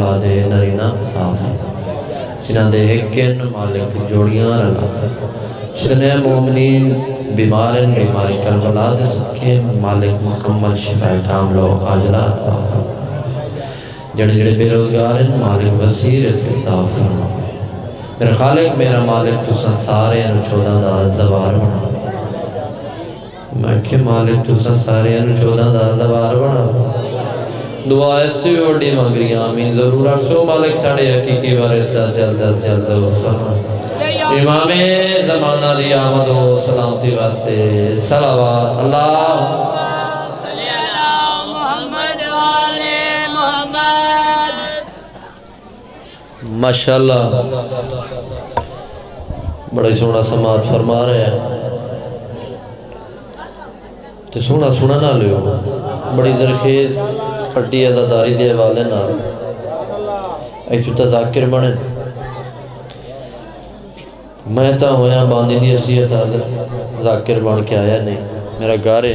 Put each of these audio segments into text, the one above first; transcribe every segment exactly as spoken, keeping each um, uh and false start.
اولادے نرینا عطا فرما، جنہاں دے حقن مالک جوڑیاں رلا، جتنے مومنین بیمارن بیماری کربلا دے صدقے مالک مکمل شفا کاملو عاجلہ عطا فرما، جڑے جڑے بے روزگارن مالک وسیع رزق عطا فرما، میرا خالق میرا مالک تساں سارے چودہ دا زوار بنا، میں کہ مالک تساں سارے چودہ دا زوار بنا، دعا استی اوڑی مانگری آمین ضرورت سو مالک ساڑھے حقیقی وارث دا جلد از جلد ضرور فرما، امام زمانہ لی آمد و سلامتی واسطے صلوات اللہ صلی اللہ محمد و آل محمد۔ ماشاءاللہ بڑے سونا سماعت فرما رہے ہیں تو سونا سونا نہ لیو، بڑی درخیز پٹی ازاداری دے والے نہ ایک چھوٹا ذاکر بنے، میں تا ہویا باندھی دی حسیت آدھر ذاکر بن کے آیا نہیں، میرا گارے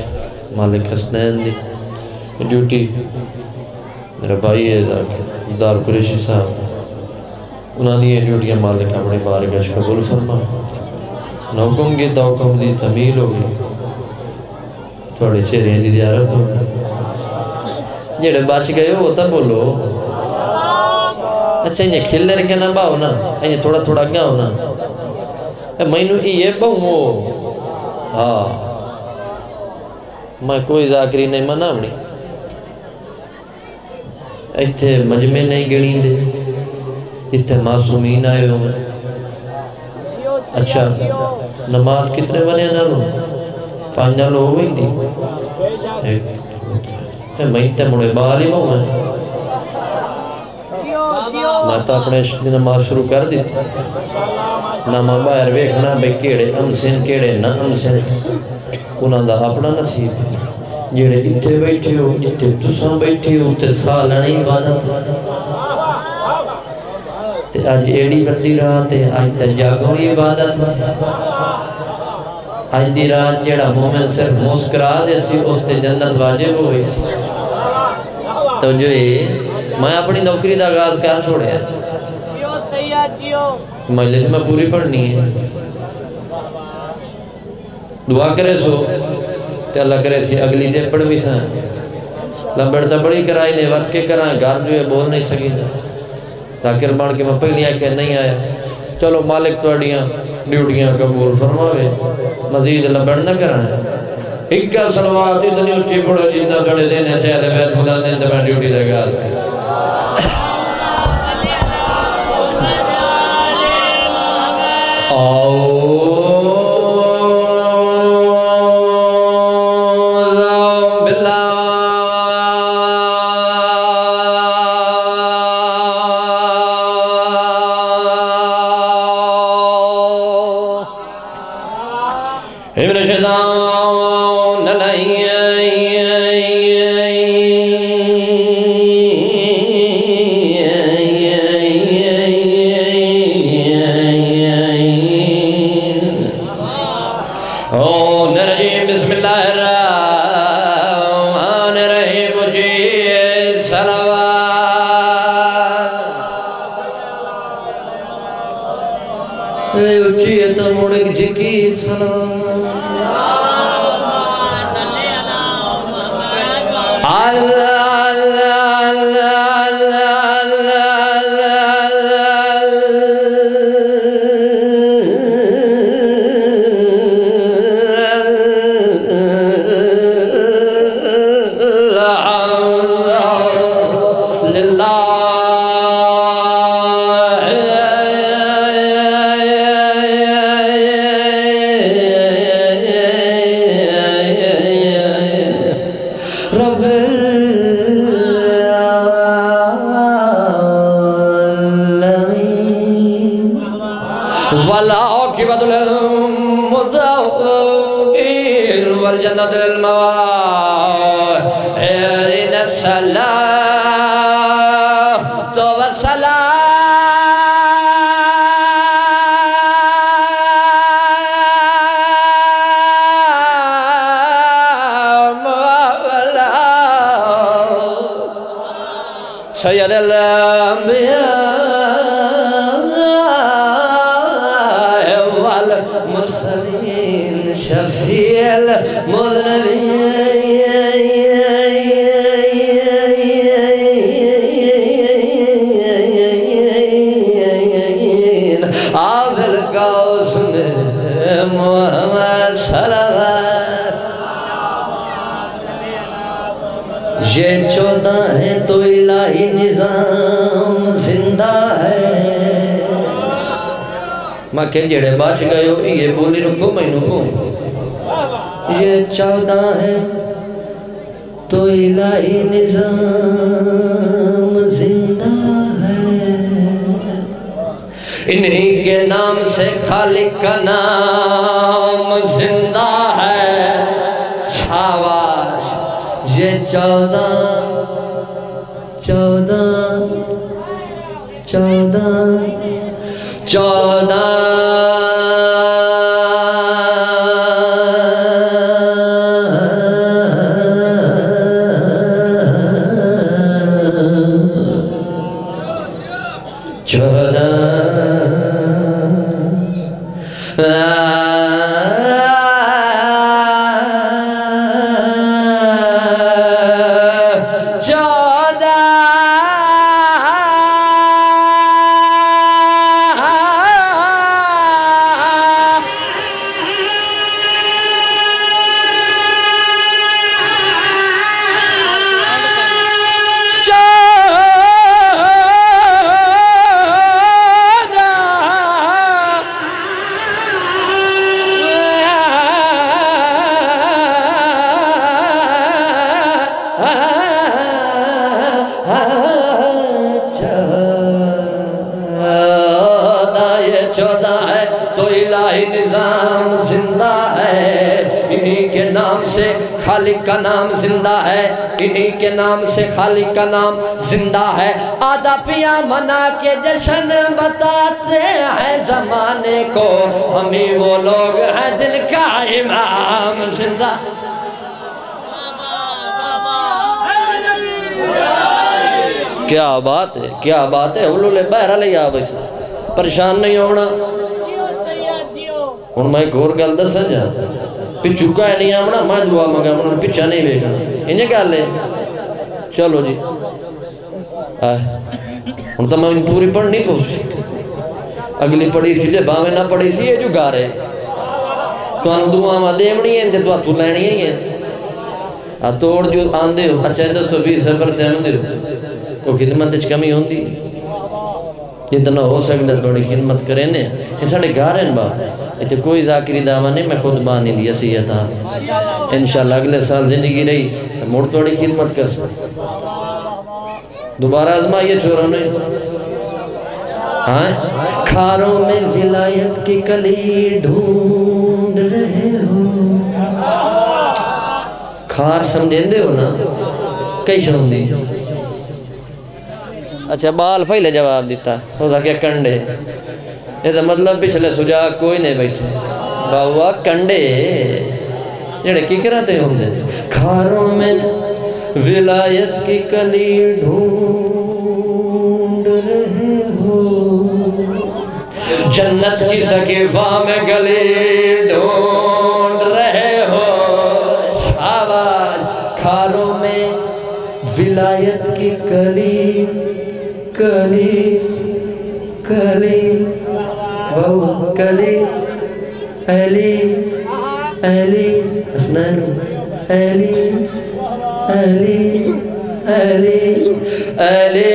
مالک حسنین دی ڈیوٹی، میرا بھائی ہے ذاکر دار قریشی صاحب، انہاں دی ڈیوٹیاں مالک اپنے بارگاہ قبول فرما، نہ حکم کی تا حکم دی تمیل ہوگی، تھوڑے چہرے دی زیارت ہو جڑے بچ گئے ہو تا بولو اچھا، یہ کھلر کے نہ باؤ نا، یہ تھوڑا تھوڑا گا ہونا میں نو یہ باؤں ہو، ہاں میں کوئی ذاکری نہیں منا ہونی، ایتھے مجمع نہیں گڑی دے ایتھے معصومین آئے ہو، اچھا نماز کتنے بنے نہ لوں پانجا لو ہوئی دی میں انتے مڑے باہلی باؤں میں میں تا اپنے نماز شروع کر دیتا، نہ ماں باہر ویکھنا بے کیڑے امسن کیڑے نہ امسن، انہاں دا اپنا نصیب جڑے اتے بیٹھے ہو جتے تساں بیٹھے ہو تے سالانی عبادت تے آج ایڑی بندی رہا تے آج تے جاگوں عبادت آج دی رات جڑا مومن صرف مسکرا دے سی اس تے جنت واجب ہوئی سی، تو جو ہے میں اپنی نوکری دا آغاز کر چھوڑیا، مجلس میں پوری پڑھنی ہے، دعا کرے سو تے اللہ کرے سی اگلی دے پڑھ بھی ساں لمبڑ تا بڑی کرائی نے وقت کے کرائیں گھر جو ہے بول نہیں سکی ذاکر بن کے میں پہلی آنکھیں نہیں آیا، چلو مالک تواڈیاں ڈیوٹیاں قبول فرماوے، مزید لبڑ نہ کرائیں، اکا صلوات اتنی اچھی پڑھو جتنا گھڑے دینے چہلے بیت بلانے انتبہ ڈیوٹی لگا سکتا ہے، سيد الله الأنبياء والمرسلين شفيع المذنبين یہ چودہ ہے تو الہی نظام زندہ ہے ماں کہن جیڑے باش گئیو یہ بولی رکھو میں نکو یہ چودہ ہے تو الہی نظام زندہ ہے انہی کے نام سے خالق کا نام زندہ ہے شاوا یہ چودہ چودہ چودہ چودہ چودہ نظام زندہ ہے انہی کے نام سے خالق کا نام زندہ ہے انہی کے نام سے خالق کا نام زندہ ہے آدھا پیا منا کے جشن بتاتے ہیں زمانے کو ہمیں وہ لوگ ہیں دل کا امام زندہ کیا بات ہے کیا بات ہے حلول بہرہ لے آبائی سے پریشان نہیں ہونا اور میں گھور گل دس جا پی چکا ہے نہیں آمنا میں دعا مگا منا پیچھا نہیں بیشنا انہیں کہا لے چلو جی ان تو میں ان پوری پڑھ نہیں پوچھ اگلی پڑھی سی جے باوے نہ پڑھی سی ہے جو گا رہے تو ان دعا ماں دیمنی ہے تو تو لینی ہے توڑ جو آن دے ہو اچھا دو سو بیس سفر تین دے ہو تو خدمت اچھ کمی ہوں دی جتنا ہو سکتا بڑی خدمت کرنے یہ ساڑھے گا رہے ہیں باہر اتے کوئی ذاکری دعویٰ نہیں میں خود بانی دیا سیئتا انشاءاللہ اگلے سال زندگی رہی تو موڑ توڑی خدمت کر سکتا دوبارہ آزمائیے چھوڑا نہیں کھاروں میں ولایت کی کلی ڈھونڈ رہے ہوں کھار سمجھیں دے ہو نا کئی شروع دی اچھا بال پہلے جواب دیتا ہو سکے کنڈے یہ مطلب پچھلے سجا کوئی نہیں بیٹھے باوا کنڈے جڑے کی کراتے ہوں دے کھاروں میں ولایت کی کلی ڈھونڈ رہے ہو جنت کی سکیفہ میں گلے ڈھونڈ رہے ہو شاباش کھاروں میں ولایت کی کلی کلی کلی کلی علی علی حسنان علی علی علی علی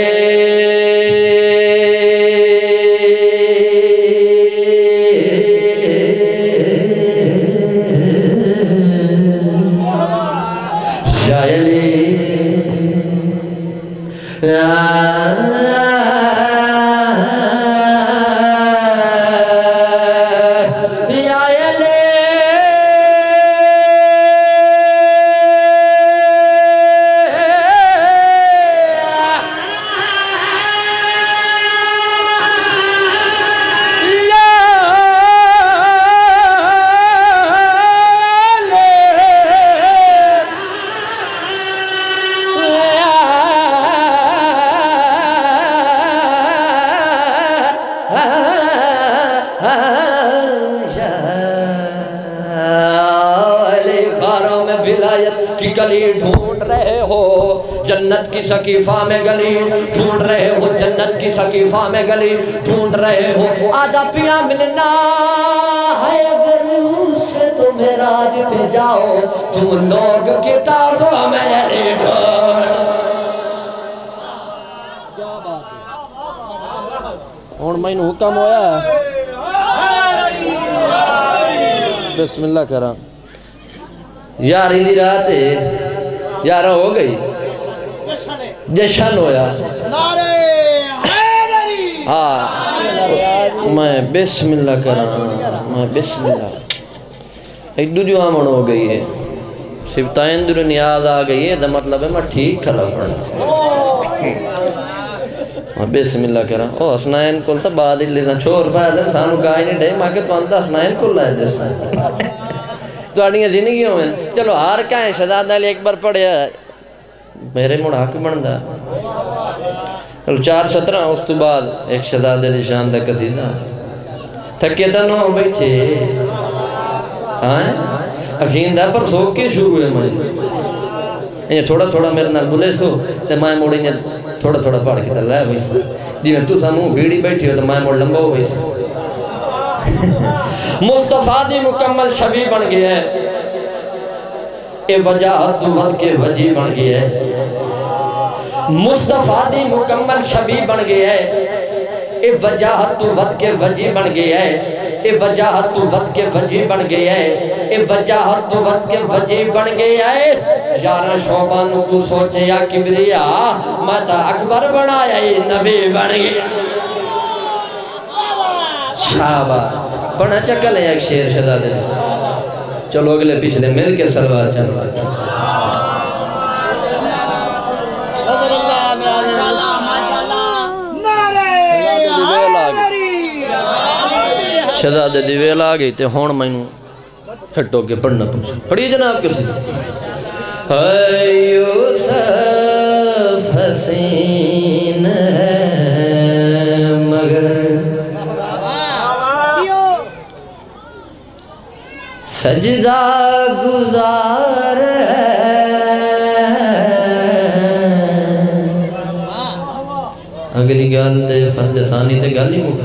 गली ढूंढ रहे हो जन्नत की सकीफा में गली ढूंढ रहे हो जन्नत की सकीफा में गली ढूंढ रहे हो आधा पिया मिलना है उससे तो मेरा जित जाओ तुम लोग किताबों में और मैंने हुक्म होया बिस्मिल्लाह करा यार इधी रात यार हो गई जश्न होया हाँ मैं बिस्मिल्लाह करा मैं बिस्मिल्लाह एक दूजी आमन हो गई है सिफताएं दुर नियाज आ गई है तो मतलब है मैं ठीक खड़ा पड़ा बिस्मिल्लाह करा ओ हसनैन को तो बाद छोर पाया सानू गाय नहीं डे मैं तुम तो हसनैन को लाए दस जिंदगी में चलो हर कहीं शहजादा एक बार पढ़िया मेरे मुड़ हक बनता चलो चार सत्रह उस तो बाद एक शहजादे निशान का कसीदा थके तो नो बैठे हाँ अखींदा पर सो के शुरू है मैं थोड़ा थोड़ा मेरे नाल बुले सो तो मैं मुड़ी थोड़ा थोड़ा पढ़ के लै वैसे जिम्मे तू सामू बीड़ी बैठी हो तो मैं मोड़ लंबा हो वैसे मुस्तफा दी मुकम्मल छवि बन गई है ए वजह तू बन के वजी बन गई है मुस्तफा दी मुकम्मल छवि बन गई है ए वजह तू बन के वजी बन गई है ए वजह तू बन के वजी बन गई है ए वजह तू बन के वजी बन गई है यारा शोबानों को सोचया किबरिया माता अकबर बनाया नबी बन गया शाबाश बना चक्कर है एक शेर शदा दे चलो अगले पिछले मिल के सलवार चलो शदा दे दिवेल आ गई तो हूँ मैनू फिट होके पढ़ना पड़े पढ़िए जनाब किसी है यूसुफ हसीन है मगर सजदा गुजार अगली गल ते फंदसानी ते गल ही मुक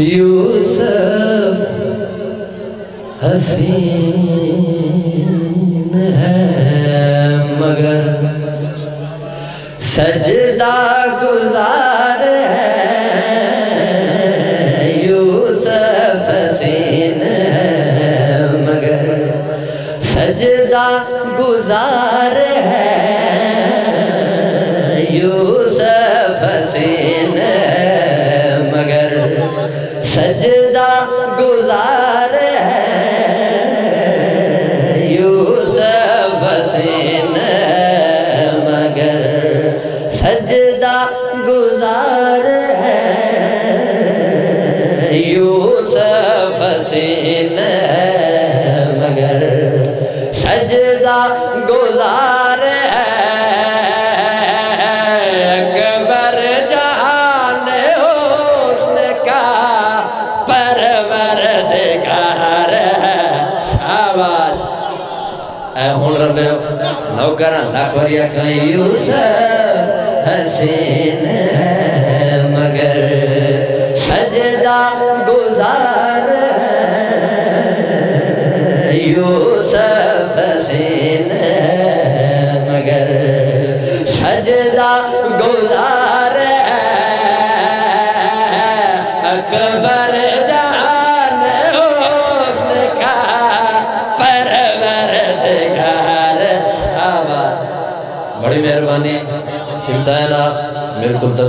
यूसुफ हसीन है मगर सजदा गुजार है यूसुफ हसीन है मगर सजदा गुजार है यूसुफ हसीन है मगर सजदा गुजार यूसुफ हसीन है मगर सजदा गुजार है यूसुफ हसीन है मगर सजदा गुजार है अकबर मेहरबानी सिमताना मेरे को तब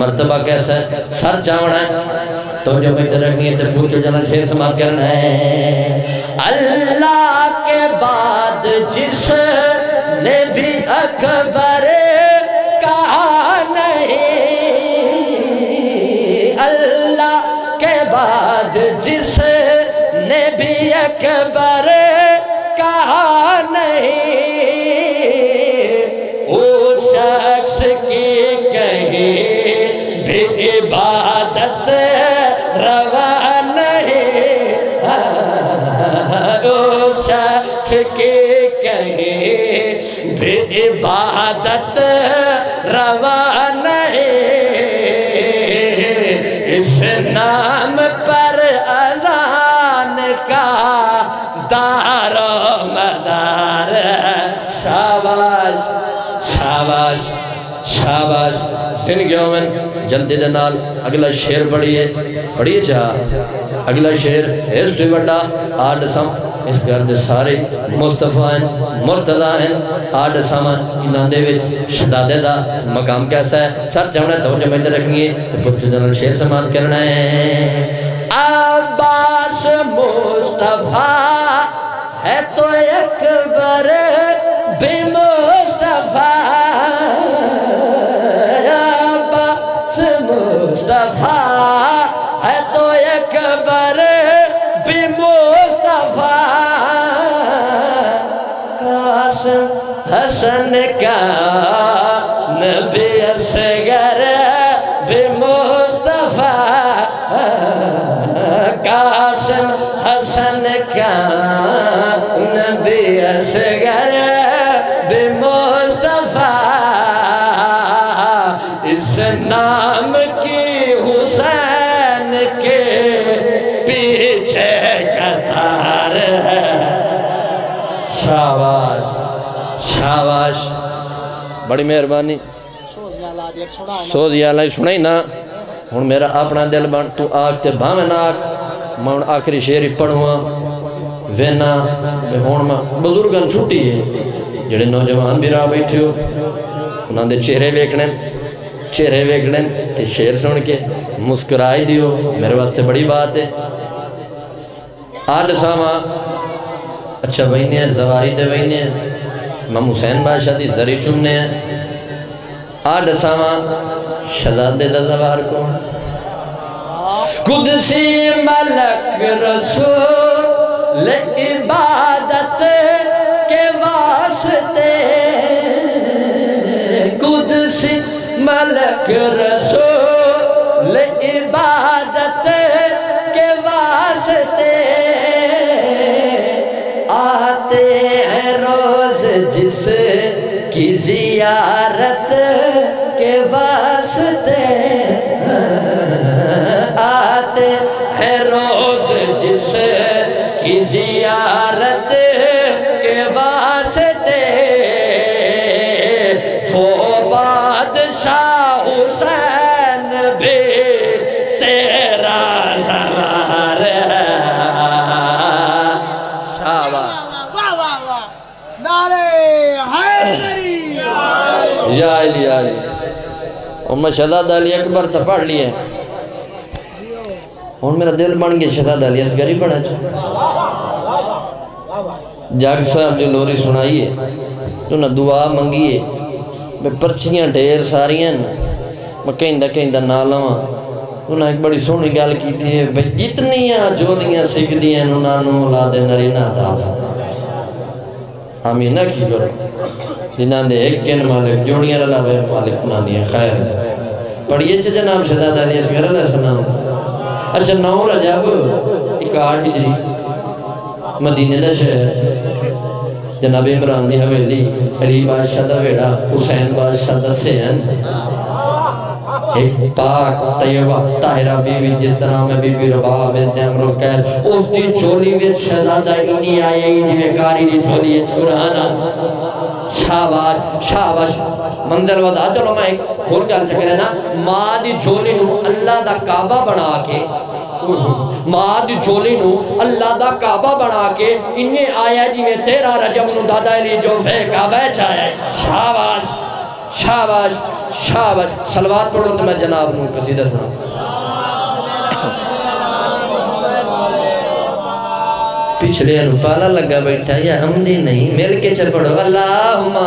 मर्तबा कैसा है सर चावना है तुम जो मैं रखनी है तो पूछो जाना शेर समाप्त करना है अल्लाह के बाद जिस نے بھی اکبر کہا نہیں، اللہ کے بعد جس نے بھی اکبر کہا نہیں، وہ شخص کی کہیں بھی عبادت روا نہیں، وہ شخص کی بے عبادت روا نہیں، اس نام پر اذان کا دار و مدار ہے۔ شاباش شاباش شاباش سن گیوں میں جلدی دے نال اگلا شعر پڑھیے پڑھیے چاہ اگلا شعر ہے سٹی بڑا آٹھ سم اس گرد سارے مصطفیٰ ہیں مرتضیٰ ہیں آٹھ سامان انہوں نے شہزادے دا مقام کیسا ہے سر چاہونا توجہ میں اندر رکھنی ہے تو پھر جنرل شیر سماعت کرنا ہے۔ عباس مصطفیٰ ہے تو اکبر بھی مصطفیٰ، عباس مصطفیٰ ہے تو اکبر بھی مصطفیٰ، قاسم حسن کا نبی اصغر بھی مصطفیٰ، قاسم حسن کا نبی اصغر بھی مصطفیٰ، اس نام کی حسین کے پیچھے قطار ہے۔ شاباش شاباش بڑی مہربانی سو دیالہ سنائی نا ہون میرا اپنا دل بان تو آگ تے بھامن آگ میں ہون آخری شعری پڑھواں وینا بے ہون ماں بزرگن چھوٹی ہے جڑے نوجوان بھی راہ بیٹھے ہو انہاں دے چہرے ویکھنے چہرے ویکھنے تے شعر سن کے مسکرائی دیو میرے واسطے بڑی بات ہے۔ آٹھ ساماں اچھا بہینے ہیں زواری تے بہینے ہیں امام حسین بادشاہ دی زری چمنے ہیں آٹھ سامان شہزادے دا زوار کو قدسی ملک رسول عبادت کے واسطے، قدسی ملک رسول عبادت کے واسطے، آتے ہیں روز جس کی زیارت کے واسطے، آتے ہیں روز جس کی زیارت کے واسطے، وہ بادشاہ حسین بھی تیرا سوار ہے۔ یا علی یا علی اور میں شہزادہ علی اکبر تا پڑھ لیے اور میرا دل بن گیا شہزادہ علی اصغری پڑھا چاہا جاگ صاحب جو لوری سنائیے تو نہ دعا منگیے میں پرچیاں ڈھیر ساری ہیں میں کہندہ کہندہ نالا ہوں انہاں ایک بڑی سونی گال کی تھی ہے جتنیاں جولیاں سکھ دی ہیں انہاں نو اولاد نرینہ تعالی آمینہ کی کرو جنہاں دے ایک کن مالک جوڑیاں اللہ بے مالک نہ دیا خیر پڑھئے چھے جنام شہزادہ علی اصغر علیہ السلام اچھا نو رجب اکاٹھ ہجری مدینے دا شہر جناب عمران دی حویلی علی بادشاہ دا ویڑا حسین بادشاہ دا سین ایک پاک طیبہ طاہرہ بیوی جس طرح میں بیوی ربا بنت عمرو قیس اس دی چولی ویت شہزادہ انی آئے انی بیکاری دی چولی چورانا۔ شاباش شاباش منظر وضع چلو میں ایک بھول گل چکرے نا ماں دی جولی نو اللہ دا کعبہ بنا کے ماں دی جولی نو اللہ دا کعبہ بنا کے انہیں آیا جی میں تیرہ رجب نو دادا علی جو بے کعبہ چاہے۔ شاباش شاباش شاباش صلوات پڑھو تو میں جناب نو قصیدہ سنا۔ पिछले अनुपाला लगा बैठा या हमदी नहीं मिल के चल पड़ो अल्लाहुम्मा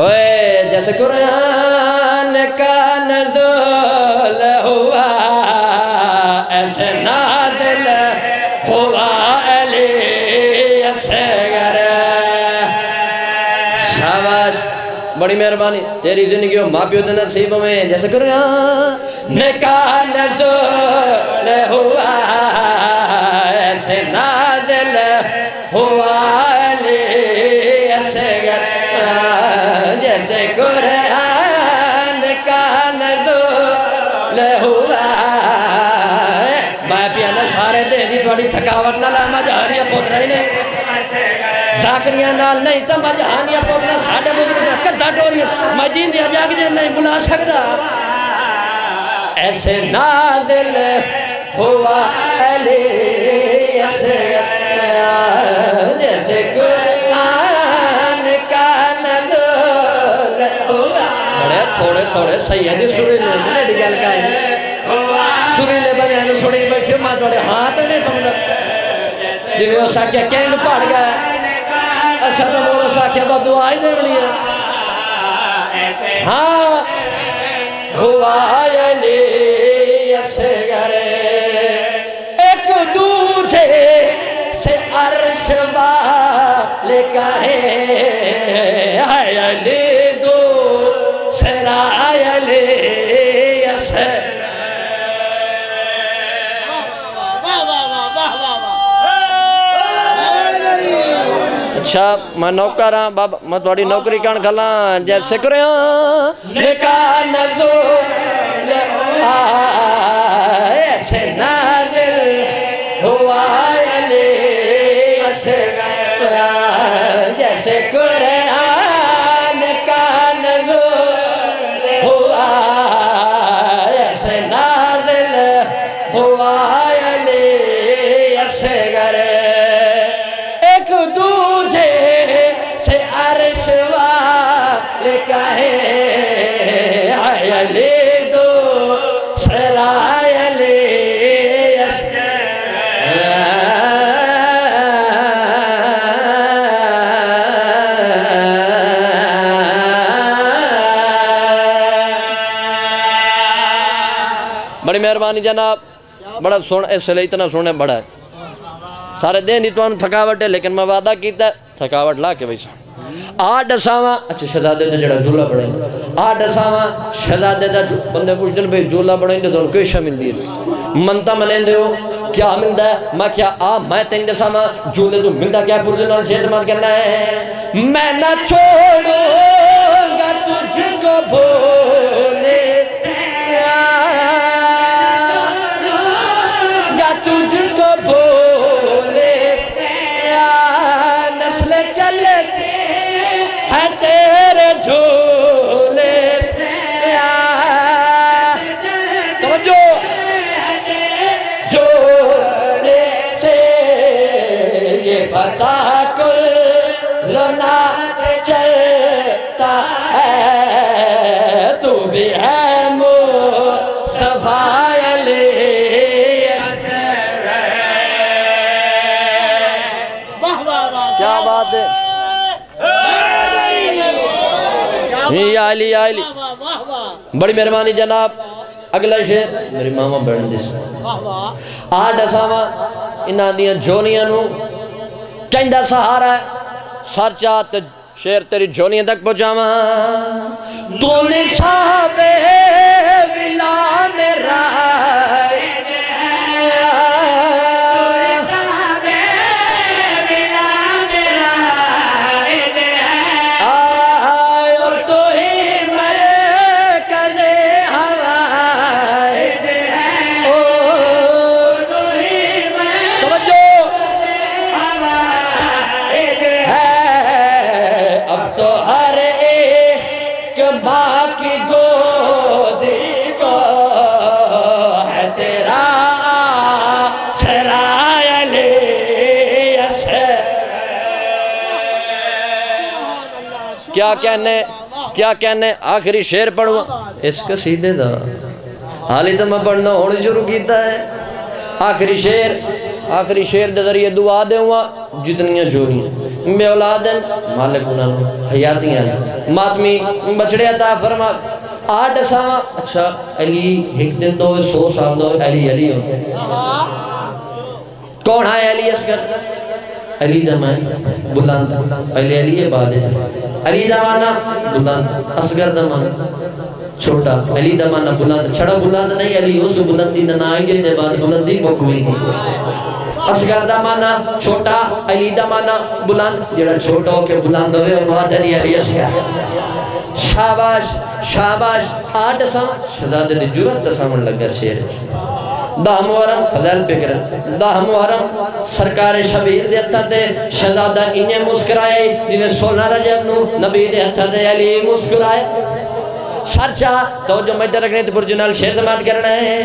ओए जैसे कुरान का नज़ुल हुआ ऐसे नाज़िल हुआ अली असगर। शाबाश बड़ी मेहरबानी तेरी जिंदगी हो माँ प्यो दे नसीब में जैसे कुरान का नज़ुल हुआ ऐसे नाज़िल हुआ अली असगर। जैसे कुरान का नज़ुल हुआ मैं पियाना सारे देवी थोड़ी थकावट ना ला मजा आ रही है पोत रही नहीं साकरिया नाल नहीं तो मजा आ गया पोत ना साढ़े बुजुर्ग कद्दा डोरिया मजीन दिया जाग दे नहीं बुला सकता ऐसे नाज़िल हुआ अली असगर। जैसे कुरान का नज़ुल हुआ बड़े थोड़े थोड़े सही है सुरीले बने गल का सुरीले बने सुनी बैठे मां थोड़े हाथ नहीं पमदा जिन्हें उस आख्या कैंड पड़ गया अच्छा तो बोलो उस आख्या बद दुआ ही देनी है हाँ हुआ अली असगर। एक दूजे से अर्श वाले का है अली दो सरा अली असगर। अच्छा मैं नौकर हाँ बाबा मैं थोड़ी नौकरी कण खला जैसे करो ऐसे नाज़िल हुआ अली असगर। जैसे कुरान का नज़ुल हुआ ऐसे नाज़िल हुआ अली असगर। एक दूजे से अर्श वाले का है अली बड़ी मेहरबानी जनाब बड़ा सुन इसलिए इतना सुनने बड़ा है सारे दिन की तुम थकावट है लेकिन मैं वादा किया थकावट ला के बैसा आ डसावा अच्छा शहजादे का जरा झूला बना आ डसावा शहजादे का बंदे पूछते भाई झूला बना तो तुम कोई शा मिलती है मनता मने क्या मिलता है मैं क्या आ मैं तेन दसावा झूले तू मिलता क्या पूरे सेहतमंद करना है मैं ना छोड़ूंगा तुझको भूले तेरे झूले से जो झूले से ये पता कुल लोना से चलता है तू भी है मुस्तफा अली असगर। क्या बात है आली आली। बड़ी मेहरबानी जनाब अगला शेर मेरी मामा बहन दिस आ डसावा इन्हां दियां जोनियां नूं चंदा सहारा सरचा ते शेर तेरी जोनियां तक पहुंचावा तूने साहबे विला मेरा क्या कहने क्या कहने आखिरी शेर पढ़वा इस कसीदे का हाली तो मैं पढ़ना हूँ शुरू किया है आखिरी शेर آخری شیر دے ذریعے دعا دے ہوا جتنیاں جوڑیاں بے اولادن مالک انہوں حیاتیاں ماتمی بچڑے عطا فرما آٹھ ساں اچھا علی ایک دن دو سو سال دو علی علی ہوتے کون ہے علی اسکر علی دمان بلند پہلے علی عبادت علی دمانہ بلند اسکر دمان چھوٹا علی دمانہ بلند چھڑا بلند نہیں علی اس بلندی ننائیں گے نباد بلندی مقوی دی اسگر دمانہ چھوٹا علی دمانہ بلند جڑا چھوٹا ہو کے بلند ہوئے اماد علی علی اسگر شاباش شاباش آٹھ ساں شہزاد دی جورت تسامن لگا شیر دہ محرم فضل پکرن دہ محرم سرکار شبیر دیتا دے شہزادہ انہیں مسکرائے جنہیں سولہ رجب نو نبی دیتا دے علی مسکرائے سرچہ تو جو مجھے رکھنے تو پرجنال شیر سمات کرنا ہے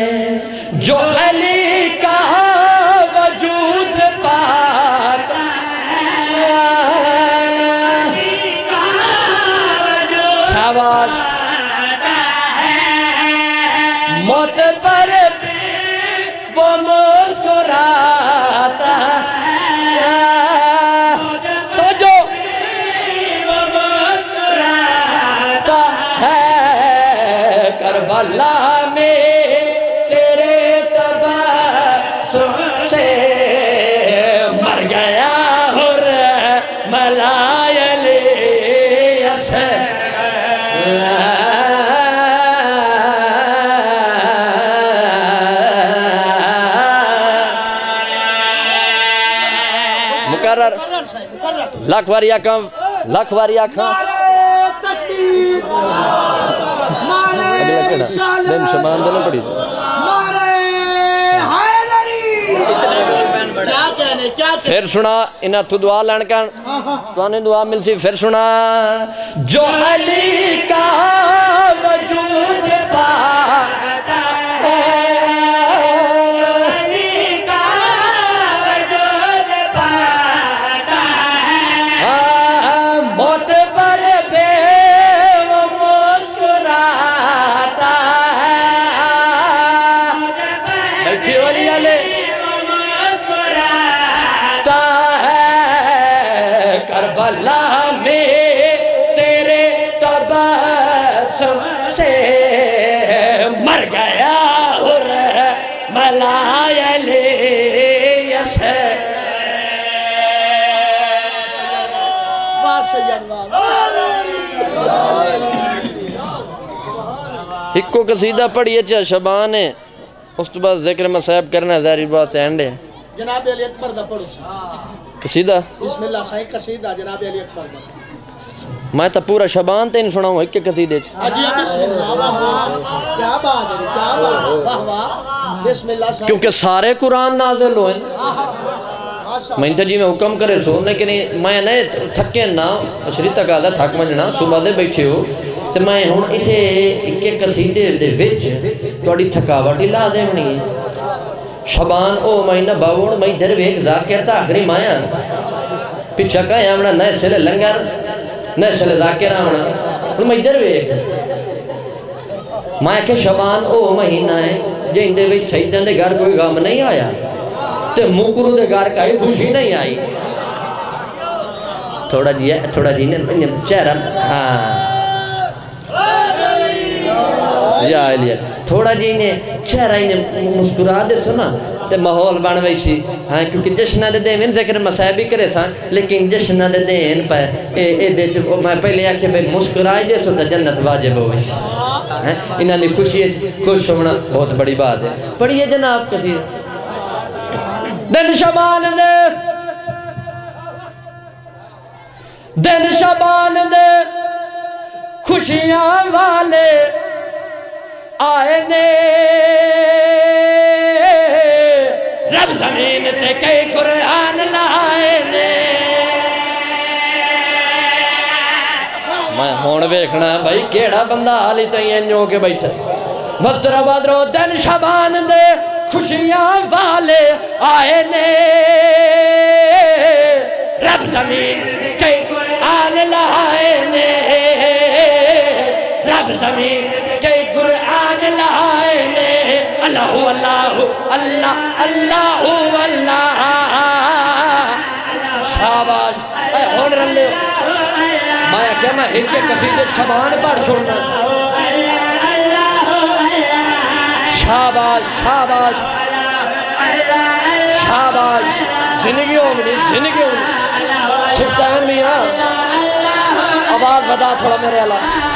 جو علی کا وجود پاتا شاباش موت پر وہ مسکراتا لکھ واریا کم لکھ واریا کم نارے تکبیر نارے شمان دلوں پڑی نارے حیدری پھر سنا انہا تو دعا لانکان تو انہیں دعا مل سی پھر سنا جو علی کا وجود پاتا ہے ایک کو قصیدہ پڑھی اچھا شبان ہے اس تو بعد ذکر مصاحب کرنا ہے ظاہری بات اینڈ ہے جناب علی اکبر دا پڑھو قصیدہ بسم اللہ صحیح قصیدہ جناب علی اکبر دا میں تا پورا شبان تین سنا ہوں ایک کے قصیدے چھا کیونکہ سارے قرآن نازل ہوئے میں انتہا جی میں حکم کرے سونے کے نہیں میں نے تھکے نہ شریط تک آدھا تھک مجھنا صبح دے بیٹھے ہو تو میں ہوں اسے اکے قصیدے دے وچ توڑی تھکاوٹی لا دے ہونی شبان او میں نہ باوڑ میں در ویک ذاکر تا آخری مایا پچھا کا یا منا نئے سلے لنگر نئے سلے ذاکر آمنا میں در ویک میں کہ شبان او مہینہ ہے جن دے وچ سیدن دے گھر کوئی غم نہیں آیا تو مکرو دے گھر کائی خوشی نہیں آئی تھوڑا جی ہے تھوڑا جی نے چہرہ ہاں تھوڑا جی نے چہرہ انہیں مسکرا دے سنا تے ماحول بانوئی سی کیونکہ جشنہ دے دے میں ذکر مسائبی کرے سان لیکن جشنہ دے دے ان پہ اے دے چکو میں پہلے آکھے بے مسکرائی دے سو تا جنت واجب ہوئی سی انہاں نے خوشی خوش ہونا بہت بڑی بات ہے پڑھئے جناب کسی دن شبان دے دن شبان دے خوشیاں والے آئے نے رب زمین تے کئی قرآن لائے نے میں ہون بیکھنا بھائی کیڑا بندہ حالی تو یہ نیو کے بیٹھے مستر بادرو دن شبان دے خوشیاں والے آئے نے رب زمین تے کئی قرآن لائے نے رب زمین تے کئی قرآن لائے نے اللہ اللہ الله الله هو الله شاباش اے ہن رلے میں کہ میں ہن کے قصیدے شبان پڑھ چھوڑنا اللہ اللہ ہو اللہ شاباش شاباش اللہ شاباش زندگی ہوندی زندگی ہوندی شیطان میاں آواز بتا تھوڑا میرے اللہ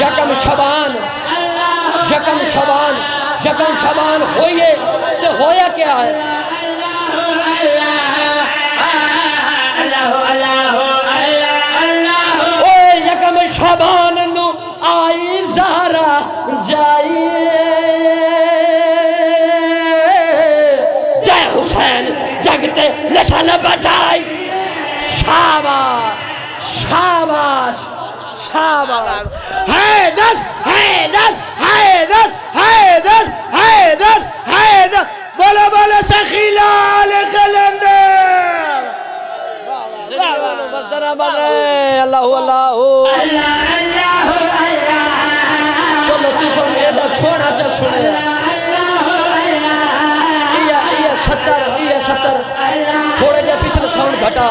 یکم شبان یکم شبان یکم شبان ہوئے تے ہویا کیا ہے اللہ اللہ اللہ اللہ او یکم شبان نو آئی زہرا جائے جے حسین جگتے نشان بجائی شاباش شاباش شاباش حیدر حیدر حیدر حیدر حیدر حیدر بولو بولو سخی لال قلندر اللہ اللہ اللہ اللہ چلو تسو ایدہ سونا جا سنے ایہ ستر ایہ ستر تھوڑے جا پچھلے ساؤنڈ گھٹا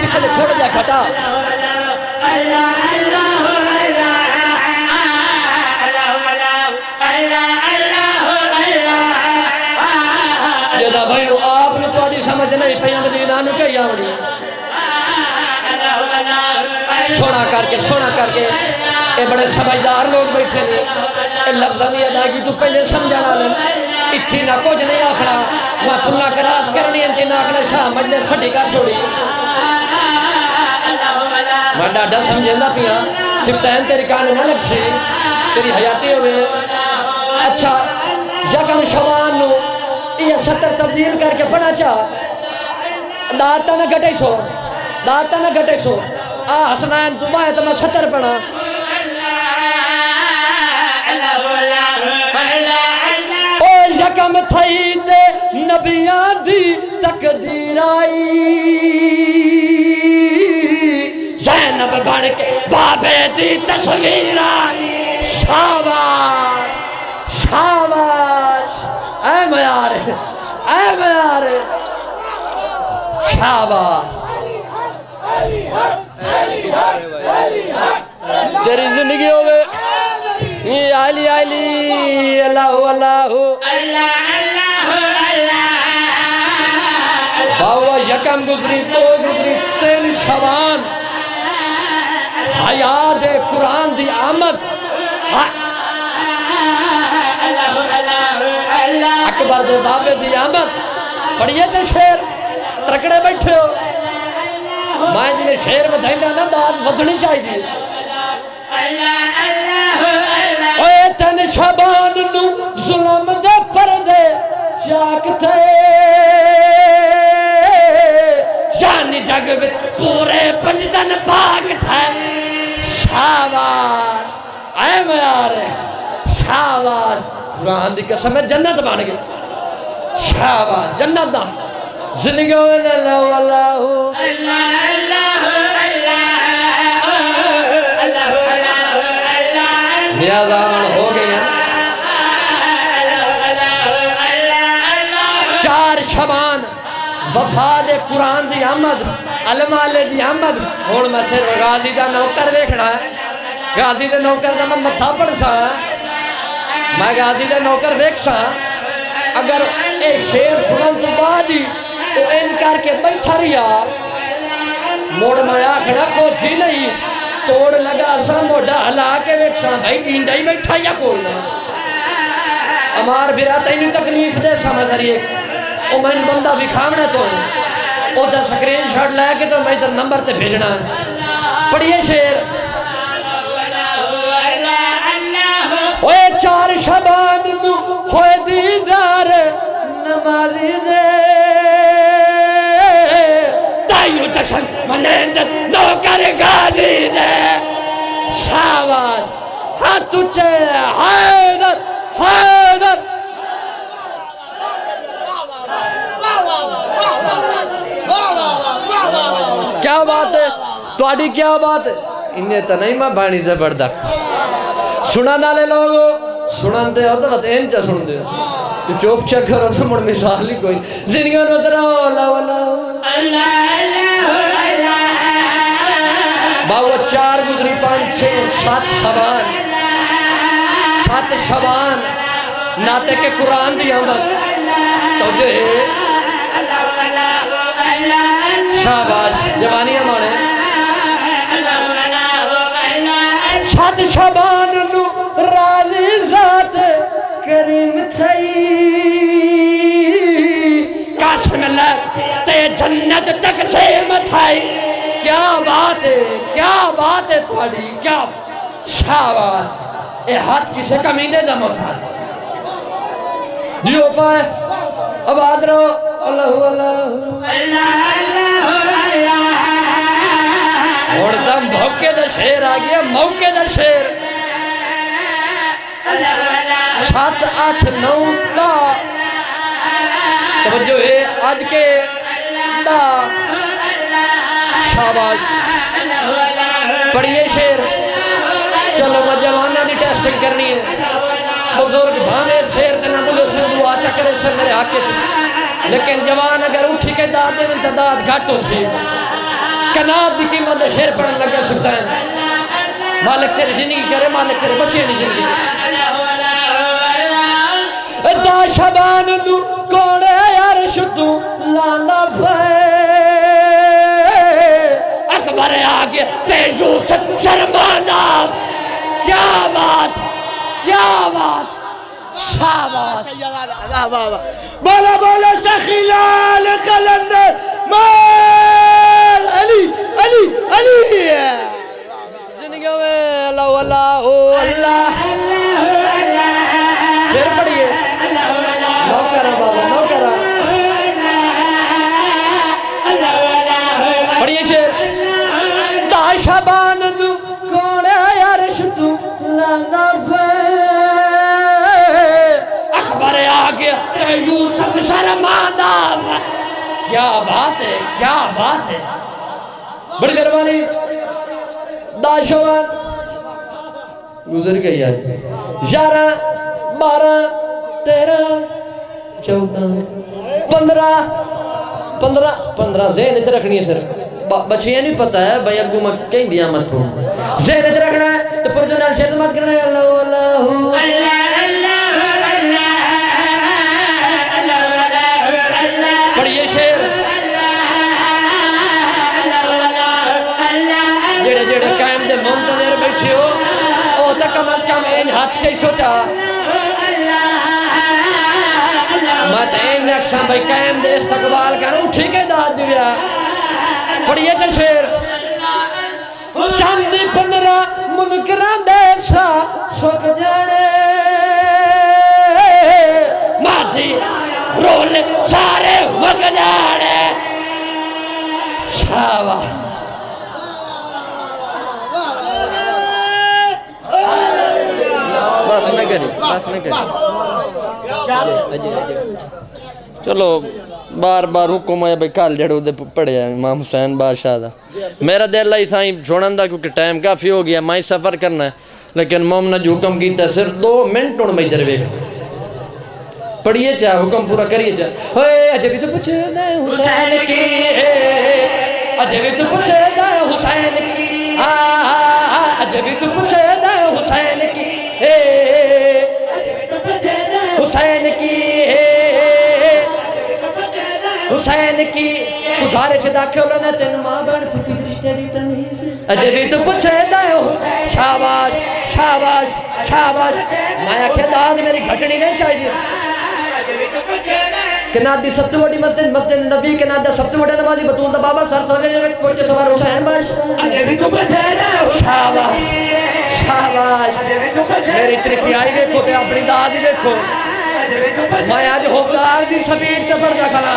پچھلے چھوڑے جا گھٹا اللہ اللہ جدا بھائیو آپ نے توڑی سمجھنا ہی پیام دینا نو کیا ہوڑی سونا کر کے سونا کر کے اے بڑے سمجھدار لوگ بیٹھے لے اے لفظانی اداگی تو پہلے سمجھانا لے اتھی نہ کچھ نہیں آکھنا میں پلا کراس کرنی انتی نہ آکھنا شاہ مجلے سٹی کر چھوڑی میں ڈاڈا سمجھنا پیا سبتہن تیری کانے نہ لگ سی تیری حیاتی ہوئے اچھا یکم شبان نو یہ ستر تبدیل کر کے پڑھا چاہ دارتا نہ گھٹے سو دارتا نہ گھٹے سو آ حسنین دعا ہے تو میں ستر پڑھا او یکم تھئی دے نبیاں دی تقدیر آئی زینب بڑھ کے بابے دی تصویر آئی شاباش شاباش اے میارے اے میارے شاباش تیری زندگی ہوئے یہ علی علی اللہ اللہ اللہ اللہ باوا یکم گزری تو گزری تین شبان حیات قرآن دی آمد اکبر دے بابے دی آمد پڑھئے تے شیر ترکڑے بیٹھے ہو مائیں جنہیں شیر میں دھائینا نہ داد ودھنی چاہیے اے تن شبان نو ظلم دے پردے جاکتے یعنی جگ میں پورے پنجدن پاکتے شاباش اے میارے شاباش قرآن دی قسم ہے جنت بان گئے شابہ جنت دام زندگی ہوئے اللہ اللہ اللہ اللہ اللہ اللہ نیاز آمان ہو گئے ہیں چار شبان وفاد قرآن دی آمد علماء دی آمد ہون میں سے غازی دا نوکر دیکھنا ہے غازی دا نوکر دا مطا پڑ سا ہے میں غازی دے نوکر ویکھ سا اگر اے شیر سنن تو بعدی تو انکار کے بیٹھا ریا موڑ مایا کھڑا کوئی جی نہیں توڑ لگا سا موڑا ہلا کے ویکھ سا بھائی گینڈا ہی بیٹھا یا کولنا امار براتا ہی تکلیف دے سمجھ رہی ہے او میں بندہ بکھامنا تو او دا سکرین شاٹ لائے کے تو میں ادھر نمبر تے بھیجنا پڑھئے شیر اے چار شبان نو ہوئے دیدار نمازی دے دائیو جشن منیندت نوکر غازی دے شاباش ہاتھ اچھے حیدر حیدر کیا بات ہے تواڈی کیا بات ہے انہیں تو نہیں میں بانی دے بڑھ دکھ سنا دالے لوگو سنن دے ہو تو تین چا سن دے تو چوپ چا کرو تو مڑ مثال ہی کوئی زندگی میں ترا لا والا اللہ اللہ اللہ باو چار گزری پانچ چھ سات شبان سات شبان ناتے کے قرآن دی آمد تو جو ہے شاباش جوانی ہمارے سات شبان نو راضی ذات کریم تھئی قسم اللہ تے جنت تک سے متھائی کیا بات ہے کیا بات ہے تھوڑی کیا شاباش اے ہاتھ کسے کمینے دا متھا جیو پائے اب آدھرو اللہ اللہ اللہ اللہ اللہ اوڑتا موقع دا شیر آگیا موقع دا شیر سات آٹھ نو دا توجہ ہے آج کے دا شاباش پڑھئے شیر چلو مجھوانا دی ٹیسٹنگ کرنی ہے بزرگ بھانے شیر تنا مجھے سے دعا چکرے سے میرے آکے تھی لیکن جوان اگر اٹھی کے دادے میں تعداد گھٹو سی کناب دی قیمت شیر پڑھنے لگا سکتا ہے مالک تیرے زندگی کرے مالک تیرے بچے نہیں زندگی کرے دا شبان دو کوڑے عرش دو لالا بھائی اکبر آگے تیزو ست شرمانہ کیا بات کیا بات شابات بولا بولا شخلال قلندر مال علی علی علی زندگیوں میں اللہ اللہ اللہ پھر پڑھئے نوکرہ بابا نوکرہ پڑھئے شیر دا شبان دو کوڑے عرش دو لانا بے اخبر آگے یوسف شرمانہ کیا بات ہے کیا بات ہے بڑی گروانی دا شبان گزر گئی آج یارہ بارہ تیرہ چودہ پندرہ پندرہ پندرہ ذہن اچھ رکھنی ہے صرف بچیاں نہیں پتا ہے بھائی اب گمہ کہیں دیا مت پھون ذہن اچھ رکھنا ہے تو پرجو نال شیط مات کرنا ہے اللہ اللہ اللہ اللہ اللہ اللہ اللہ پڑھئے شیر اللہ اللہ اللہ جڑے جڑے قائم دے منتظر بیٹھے ہو او تک کم از کم این ہاتھ سے سوچا ماتین اکشان بھائی قائم دے استقبال کرو ٹھیک ہے داد دیا پڑھئے چل شیر چاندی پندرہ منکران دیشا سوک جانے ماضی رول سارے وگ جانے شاوہ بس نہ کری بس نہ کری چلو بار بار حکم آیا بھائی کال جڑو دے پڑے ہیں امام حسین بادشاہ دا میرا دے اللہ ہی سائیں چھوڑن دا کیونکہ ٹائم کافی ہو گیا میں سفر کرنا ہے لیکن مومنہ جو حکم کیتا ہے صرف دو منٹ اون میں ادھر ویکھتے پڑھئے چاہے حکم پورا کریے چاہے اے عجبی تو پوچھے دے حسین کی عجبی تو پوچھے دے حسین کی عجبی تو پوچھے دے حسین کی حسین کی حسین کی خدارے سے داکھے اللہ نے تین ماں بڑھ پھٹی رشتری تمیز عجبی تو پچھے دائے ہو شاباش شاباش شاباش مایا کہتا آج میری گھٹنی نہیں چاہیے کنات دی سب تو بڑی مسجد مسجد نبی کنات دی سب تو بڑی نمازی بطول دا بابا سر سر سر کوچے سوار حسین باش عجبی تو پچھے دائے ہو شاباش شاباش میری ترکی آئی دیکھو تے اپنی دادی دیکھو میں آج حفظار دی سبیل تفر رکھنا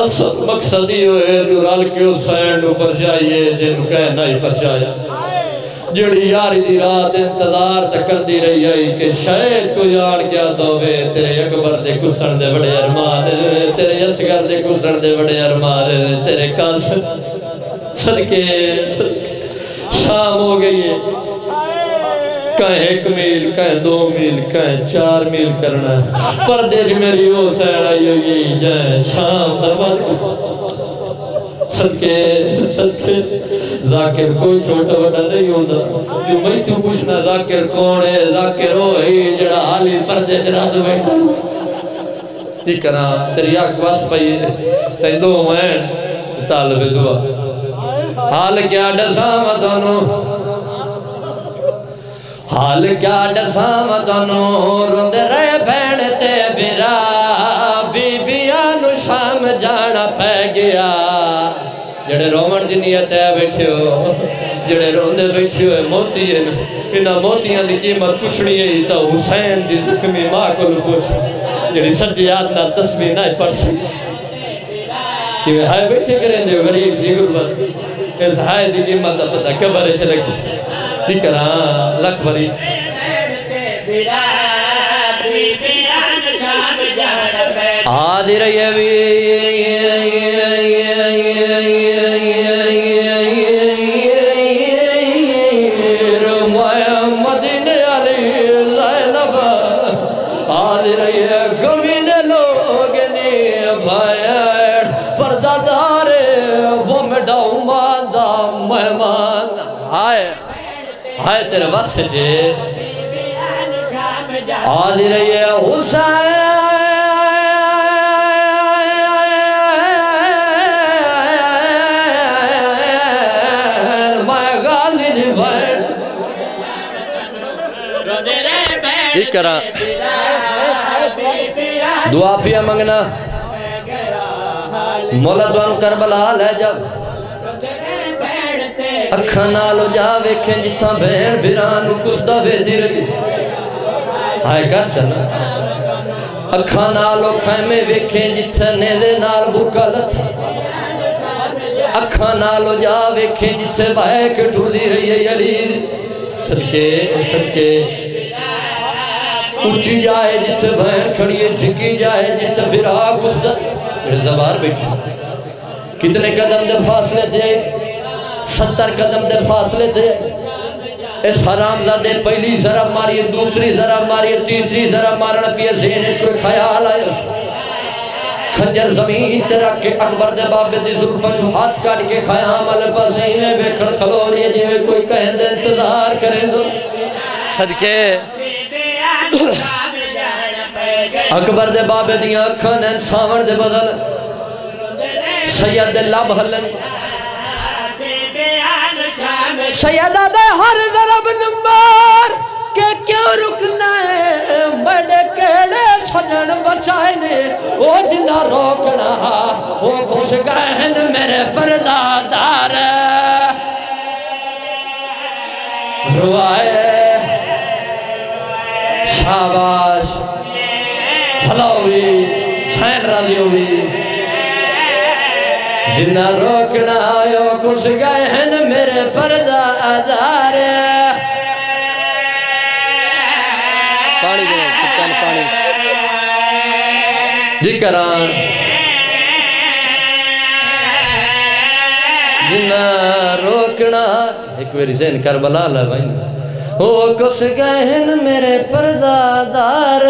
اصل مقصد ہی ہوئے جو رال کے حسین نو پر جائیے جنو کہنا ہی پر جائے جڑی یاری دی رات انتظار تکر دی رہی آئی کہ شاید کو یار کیا دوے تیرے اکبر دے گسن دے بڑے ارمان تیرے یسگر دے گسن دے بڑے ارمان تیرے کاسر صدقے شام ہو گئی ہے کہیں ایک میل کہیں دو میل کہیں چار میل کرنا پر دیکھ میری ہو سہر آئی ہو گئی جائے شام دوات صدقے صدقے ذاکر کوئی چھوٹا بڑا نہیں ہوتا جو میں تو پوچھنا ذاکر کون ہے ذاکر ہوئی جڑا حالی پردے جراد بیٹھا تی کرا تیری آنکھ واس پئی تی دو مین طالب دعا حال کیا ڈسام دونوں حال کیا ڈسام دونوں روند رہ بھینتے برا بی بیانو شام جانا پہ گیا جڑے رومن جنیت ہے بیٹھے ہو جڑے روندے بیٹھے ہوئے موتی ہیں انہا موتیاں دی قیمت پوچھنی ہے تا حسین دی زخمی ماں کو پوچھ جڑی سجیات نہ تسبیح نہ پڑھ سکے كي هاي بيتكرين دبري ديقول بس هاي دي ما تبتدأ كبر شركس ديكنا لكبري آدي هاي ترى بس جي آدي ريا حسين ما غازي نباير ذكرى دعا پیا منگنا مولا دوان کربلا لے جب اکھاں نالو جا ویکھیں جتھاں بہن بھراں نوں کسدا ویندی رہی ہائے کر چنا اکھاں نالو خیمے ویکھیں جتھاں نیندے نال بھوکا لتھ اکھاں نالو جا ویکھیں جتھے بہک ٹردی رہی ہے علی صدقے صدقے اونچی جائے جتھے بہن کھڑی ہے جھکی جائے جتھے بھرا کسدا میرے زبار بیٹھو کتنے قدم دے فاصلے تے ستر قدم در فاصلے تھے اس حرام زادے پہلی ذرا ماری دوسری ذرا ماری تیسری ذرا مارن پیا ذہنش کوئی خیال آیا خنجر زمین تے رکھ کے اکبر دے بابے دی زلفاں جو ہاتھ کاٹ کے خیام والے پاسینے ویکھن کھلوری جویں کوئی کہن دے انتظار کرے دو صدقے اکبر دے بابے دیاں اکھاں نے ساون دے بدل سید دے لب ہلن سیدہ دے ہر ضرب نمبر کہ کیوں رکنا ہے بڑے کیڑے سجن بچائے نے او جنہ روکنا او گھس گئن میرے پردہ دار روائے شاباش پھلاوی سین راضیوی جنہ روکنا ہے او گھس گئن میرے پردہ آدھار پانی دیں چکن پانی ذکران جنہ روکنا ایک ویری زین کربلا لبائیں او کس گئن میرے پردہ آدھار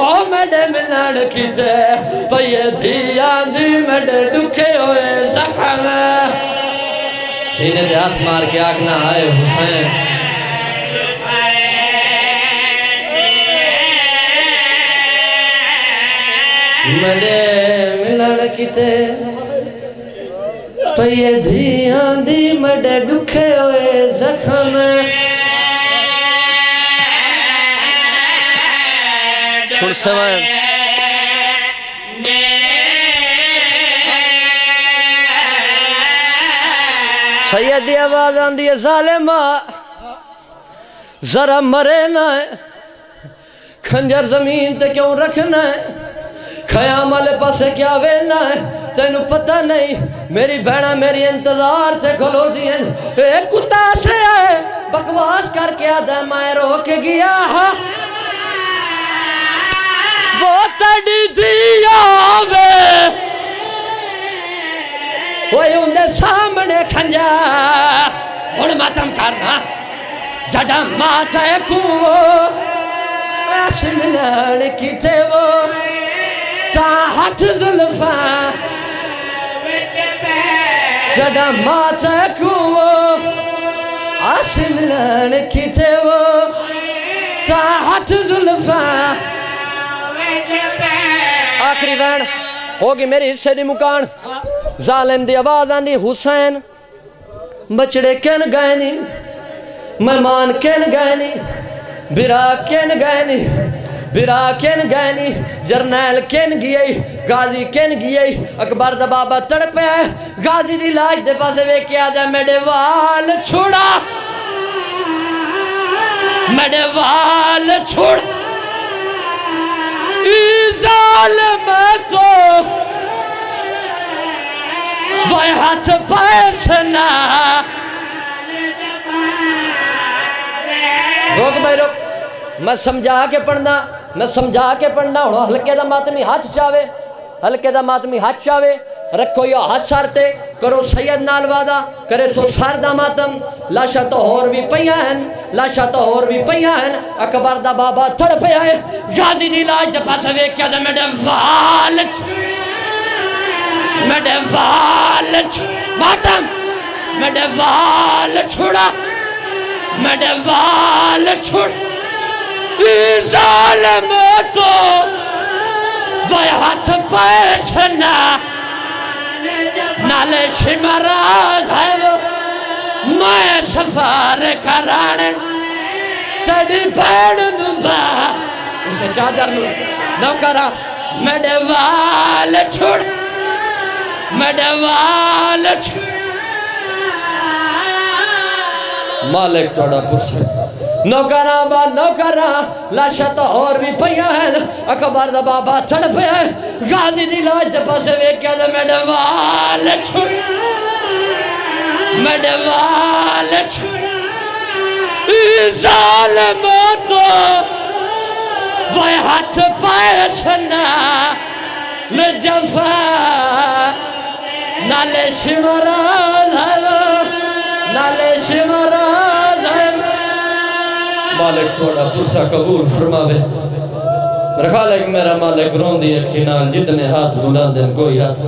او میڈے ملن کی تے پیے دھی آندھی میڈے ڈکھے ہوئے سینے دے ہاتھ مار کے آکنا آئے حسین مڈے ملن کیتے پیے دھیاں دی مڈے ڈکھے ہوئے زخم سن سوائے سیدی آواز آندی ہے ظالمہ ذرا مرے نہ ہے خنجر زمین تے کیوں رکھنا ہے خیام والے پاسے کیا وینا ہے تینوں پتہ نہیں میری بھیڑا میری انتظار تے کھلو دیئے اے کتا سے آئے بکواس کر کے آدھا میں روک گیا وہ تڑی دیا آوے وہی اندھے سامنے کھنجا ہن ماتم کرنا جڑا ماتا ہے کو ایس ملن کی تے وہ تا ہاتھ ظلفہ جڑا ماتا ہے کو ایس ملن کی تے وہ تحت زلفاں آخری وین ہوگی میرے حصے دی مکان ظالم دی آواز آندی حسین بچڑے کن گئے نی مہمان کن گئے نی برا کن گئے نی برا کن گئے نی جرنیل کن گئی غازی کن گئی اکبر دا بابا تڑپ پہ آئے غازی دی لاش دے پاسے وے کیا جا میرے وال چھوڑا میرے وال چھوڑ ظالم کو وہ ہاتھ پیسنا روک بھائی روک میں سمجھا کے پڑھنا میں سمجھا کے پڑھنا ہلکے دا ماتمی ہاتھ چاوے ہلکے دا ماتمی ہاتھ چاوے رکھو یا ہاتھ سارتے کرو سید نال وعدہ کرے سو سار دا ماتم لاشا تو ہور بھی پہیا ہے لاشا تو ہور بھی پہیا ہے اکبر دا بابا تھڑ پہیا ہے غازی دی لاش دے پاسے ویکھ کے میں دے وال میں دے وال ماتم میں دے وال چھوڑا میں دے وال چھوڑ ظالم کو وہ ہاتھ پیسنا نالے شمراز ہے وہ میں سفار کرانن تڑی بھیڑ نبا اسے چادر نو نوکرہ میں ڈوال چھوڑ میں ڈوال چھوڑ مالک چوڑا پرسے نوکرہ با نوکرہ لاشا تو اور بھی پہیا ہے اکبر دا بابا تھڑ پہیا ہے غازی دی لاش دے پاسے ویکھ کے میں ڈوال چھوڑ میں ڈوال چھوڑ ظالم کو وہ ہاتھ پیسنا لجفا نالے شمراز ہے نالے شمراز ہے مالک تھوڑا پرسہ قبول فرماوے میرا خالق میرا مالک روندی اکھینان جتنے ہاتھ بلندن کوئی ہاتھ